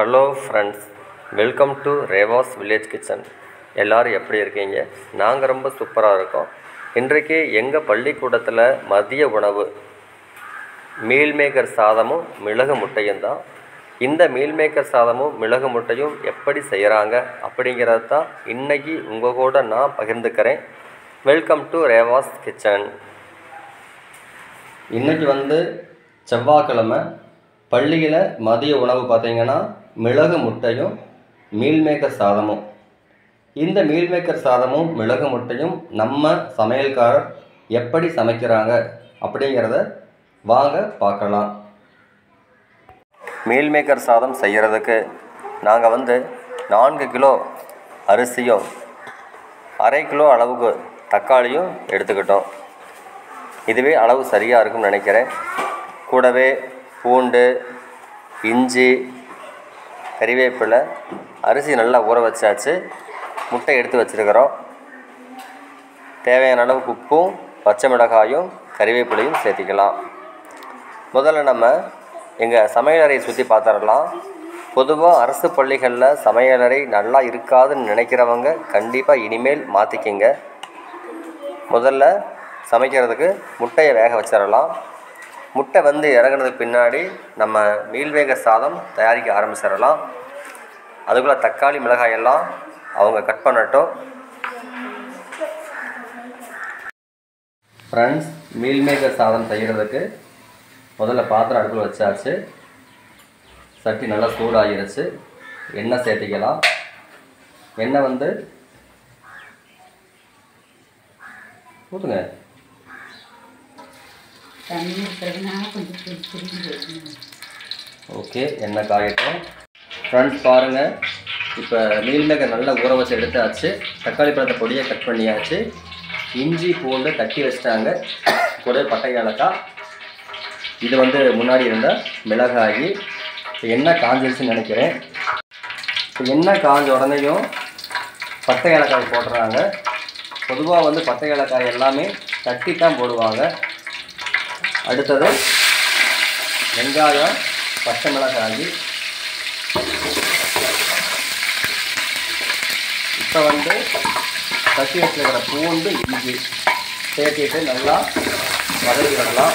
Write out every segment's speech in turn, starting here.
Hello friends, welcome to Reva's village kitchen. எல்லோரும் எப்படி இருக்கீங்க? நாங்கள் ரொம்ப சூப்பராக இருக்கோம். இன்றைக்கு எங்கள் பள்ளிக்கூடத்தில் மதிய உணவு மீல் மேக்கர் சாதமும் மிளகு முட்டையும் தான். இந்த மீல் மேக்கர் சாதமும் மிளகு முட்டையும் எப்படி செய்கிறாங்க அப்படிங்கிறது தான் இன்றைக்கி உங்கள் கூட நான் பகிர்ந்துக்கிறேன். Welcome to Reva's kitchen. இன்றைக்கி செவ்வாய்க்கிழமை பள்ளியில் மதிய உணவு பார்த்திங்கன்னா மிளகு முட்டையும் மீல் மேக்கர் சாதமும். இந்த மீல் மேக்கர் சாதமும் மிளகு முட்டையும் நம்ம சமையல்காரர் எப்படி சமைக்கிறாங்க அப்படிங்கிறத வாங்க பார்க்கலாம். மீல் மேக்கர் சாதம் செய்கிறதுக்கு நாங்கள் 4 கிலோ அரிசியும் 1/2 கிலோ அளவுக்கு தக்காளியும் எடுத்துக்கிட்டோம். இதுவே அளவு சரியாக இருக்கும்னு நினைக்கிறேன். கூடவே பூண்டு, இஞ்சி, கறிவேப்பிலை, அரிசி நல்லா ஊற வச்சாச்சு. முட்டை எடுத்து வச்சுருக்கிறோம். தேவையான அளவுக்கு உப்பும் பச்சை மிளகாயும் கறிவேப்பிலையும் சேர்த்திக்கலாம். முதல்ல நம்ம எங்கள் சமையலறையை சுற்றி பார்த்துடலாம். பொதுவாக அரசு பள்ளிகளில் சமையலறை நல்லா இருக்காதுன்னு நினைக்கிறவங்க கண்டிப்பாக இனிமேல் மாற்றிக்கிங்க. முதல்ல சமைக்கிறதுக்கு முட்டையை வேக வச்சிடலாம். முட்டை இறங்குனதுக்கு பின்னாடி நம்ம மீல் மேக்கர் சாதம் தயாரிக்க ஆரம்பிச்சிடலாம். அதுக்குள்ளே தக்காளி மிளகாயெல்லாம் அவங்க கட் பண்ணட்டும். ஃப்ரெண்ட்ஸ், மீல் மேக்கர் சாதம் செய்கிறதுக்கு முதல்ல பாத்திரம் அடுப்பில் வச்சாச்சு. சட்டி நல்லா சூடாகிருச்சு. எண்ணெய் சேர்த்திக்கலாம். எண்ணெய் ஊற்றுங்க. ஓகே, எண்ணெய் காயட்டும். ஃப்ரெண்ட்ஸ் பாருங்கள், இப்போ மீல் மேக்கர் நல்லா ஊற வச்சு எடுத்தாச்சு. தக்காளி பழத்தை பொடியை கட் பண்ணியாச்சு. இஞ்சி பூண்டு தட்டி வச்சிட்டாங்க. கூட பட்டை ஏலக்காய். இது முன்னாடி இருந்த மிளகாய். எண்ணெய் காஞ்சிருச்சுன்னு நினைக்கிறேன். இப்போ எண்ணெய் காஞ்ச உடனேயும் பட்டை ஏலக்காய் போடுறாங்க. பொதுவாக பட்டை ஏலக்காய் எல்லாமே தட்டி தான் போடுவாங்க. அடுத்தது வெங்காயம், பச்சை மிளகாய். இப்போ தட்டி வச்சுருக்கிற பூண்டு, இஞ்சி சேர்த்திட்டு நல்லா வதக்கி விடலாம்.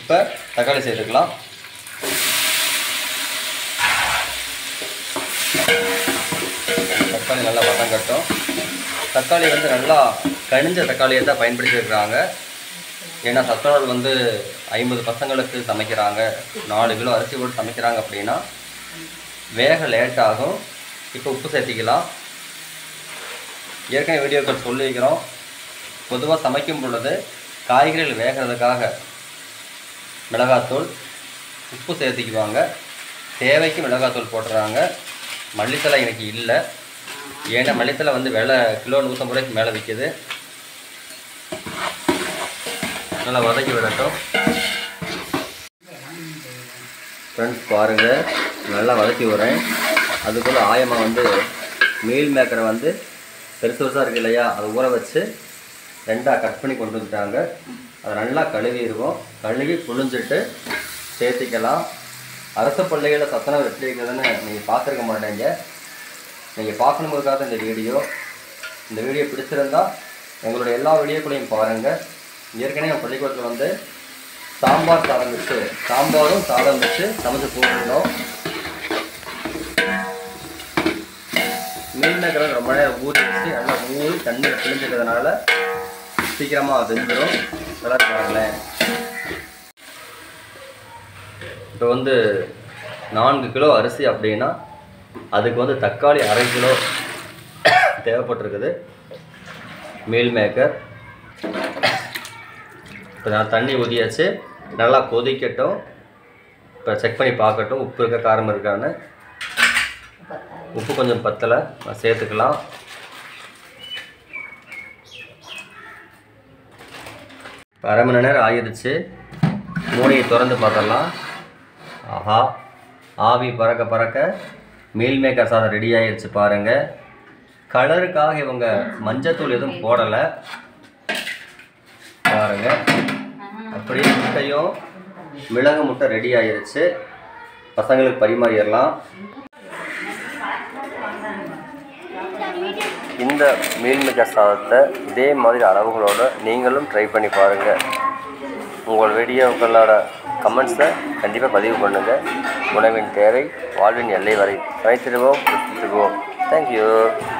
இப்போ தக்காளி சேர்த்துக்கலாம். தக்காளி நல்லா வதங்கட்டும். தக்காளி நல்லா கனிஞ்ச தக்காளியை தான் பயன்படுத்தியிருக்கிறாங்க. ஏன்னா சத்துணவு 50 பசங்களுக்கு சமைக்கிறாங்க. 4 கிலோ அரிசி போட்டு சமைக்கிறாங்க அப்படின்னா வேக லேட்டாகும். இப்போ உப்பு சேர்த்திக்கலாம். ஏற்கனவே வீடியோக்கள் சொல்லியிருக்கிறோம். பொதுவாக சமைக்கும் பொழுது காய்கறிகள் வேகிறதுக்காக மிளகாத்தூள், உப்பு சேர்த்திக்குவாங்க. தேவைக்கு மிளகாத்தூள் போட்டுறாங்க. மல்லித்தலை எனக்கு இல்லை. ஏன்னா மல்லித்தலை விலை கிலோ 150 ரூபாய்க்கு மேலே விற்கிது. நல்லா வதக்கி விடட்டும். ஃப்ரெண்ட்ஸ் பாருங்கள், நல்லா வதக்கி விடுறேன். அதுக்குள்ளே ஆயமா மீல் மேக்கரை பெருசு பெருசாக இருக்குது இல்லையா, அதை ஊற வச்சு 2ஆக கட் பண்ணி கொண்டு வந்துட்டாங்க. அதை நல்லா கழுவிடுவோம். கழுவி புழிஞ்சிட்டு சேர்த்திக்கலாம். அரசு பள்ளிகளில் சத்துணவு எப்படி இருக்குதுன்னு நீங்கள் பார்த்துருக்க மாட்டேங்க. நீங்கள் பார்க்கணுங்கிறதுக்காக இந்த வீடியோ பிடிச்சிருந்தால் எங்களோட எல்லா வீடியோக்குள்ளையும் பாருங்கள். ஏற்கனவே பள்ளிக்கூடத்தில் சாம்பார் சாதம் வச்சு, சாம்பாரும் சாதம் வச்சு சமைச்சு போட்டுருந்தோம். மீன் மேக்கர் ரொம்ப நேரம் ஊறி வச்சு நல்லா ஊறி தண்ணியில் பிழிஞ்சிக்கிறதுனால சீக்கிரமாக வெந்துடும். வளர்க்குறாங்களேன். இப்போ 4 கிலோ அரிசி அப்படின்னா அதுக்கு தக்காளி 1/2 கிலோ தேவைப்பட்டிருக்குது. மீல் மேக்கர் இப்போ நான் தண்ணி ஊற்றியாச்சு. நல்லா கொதிக்கட்டும். இப்போ செக் பண்ணி பார்க்கட்டும் உப்பு இருக்க காரம் இருக்கான்னு. உப்பு கொஞ்சம் பத்தலை, சேர்த்துக்கலாம். இப்போ 1/2 மணி நேரம் ஆயிடுச்சு. மூடியை திறந்து பார்த்துடலாம். ஆஹா, ஆவி பறக்க பறக்க மீல் மேக்கர் சாதம் ரெடி ஆகிடுச்சு. பாருங்கள், கலருக்காக இவங்க மஞ்சத்தூள் எதுவும் போடலை. பாருங்கள், அப்படியே முட்டையும் மிளகு முட்டை ரெடி ஆயிருச்சு. பசங்களுக்கு பரிமாறிடலாம். இந்த மீல் மேக்கர் சாதத்தை இதே மாதிரி அளவுகளோடு நீங்களும் ட்ரை பண்ணி பாருங்கள். உங்கள் வீடியோக்களோட கமெண்ட்ஸை கண்டிப்பாக பதிவு பண்ணுங்கள். உணவின் தேவை வாழ்வின் எல்லை வரை கரைத்திடுவோம். தேங்க்யூ.